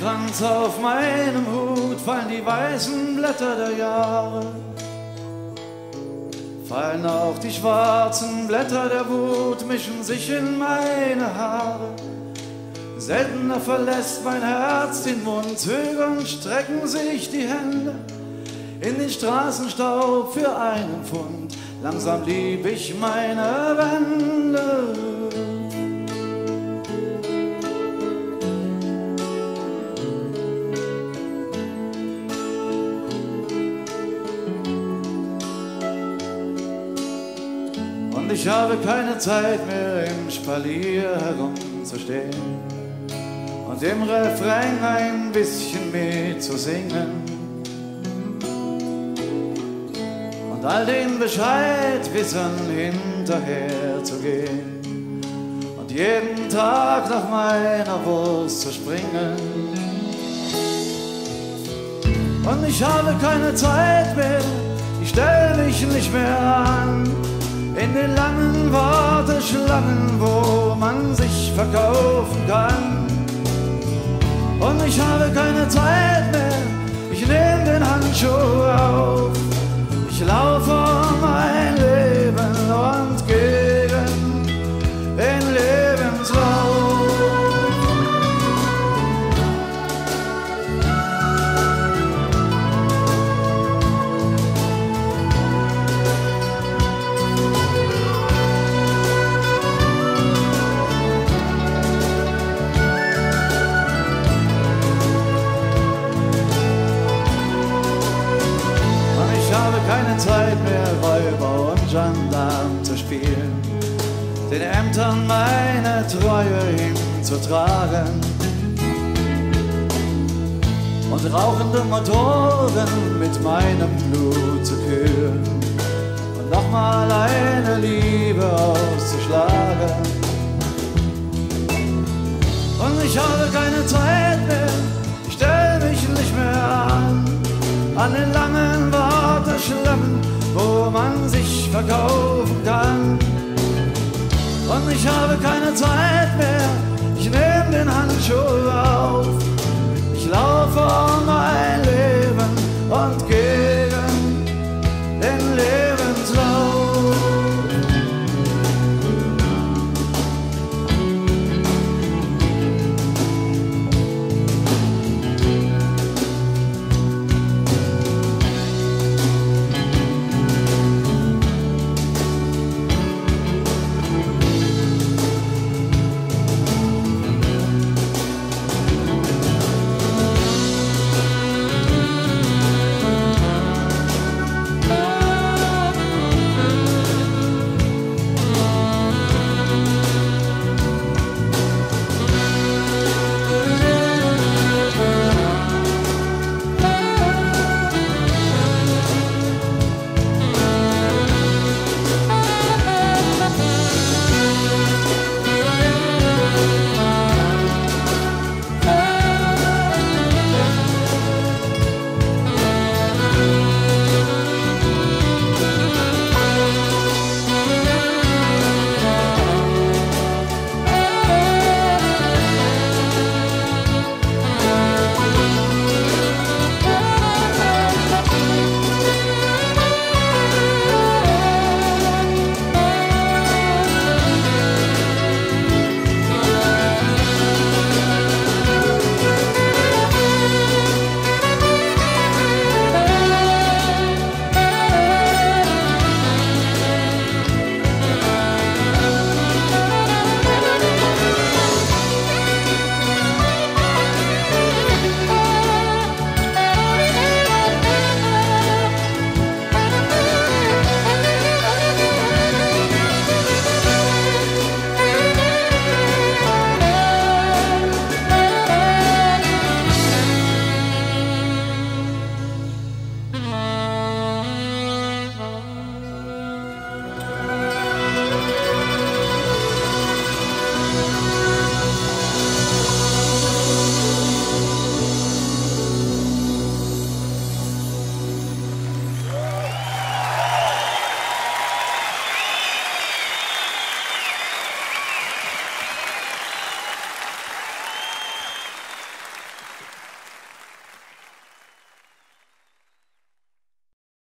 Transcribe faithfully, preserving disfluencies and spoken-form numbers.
Kranz auf meinem Hut, fallen die weißen Blätter der Jahre, fallen auch die schwarzen Blätter der Wut, mischen sich in meine Haare. Seltener verlässt mein Herz den Mund, zögern strecken sich die Hände in den Straßenstaub für einen Pfund. Langsam lieb ich meine Wände. Und ich habe keine Zeit mehr, im Spalier herumzustehen und im Refrain ein bisschen mitzusingen und all den Bescheidwissern hinterher zu gehen und jeden Tag nach meiner Wurst zu springen. Und ich habe keine Zeit mehr, ich stelle mich nicht mehr an in den langen Warteschlangen, wo man sich verkaufen kann. Und ich habe keine Zeit mehr, ich nehme den Handschuh auf, ich laufe um mein Leben und gegen den Keine Zeit mehr, Räuber und Gendarm zu spielen, den Ämtern meine Treue hinzutragen und rauchende Motoren mit meinem Blut zu kühlen und nochmal eine Liebe auszuschlagen. Und ich habe keine Zeit mehr, ich stelle mich nicht mehr an an den langen Warteschlangen, wo man sich verkaufen kann. Und ich habe keine Zeit mehr, ich nehme den Handschuh auf, ich laufe um mein Leben und gehe.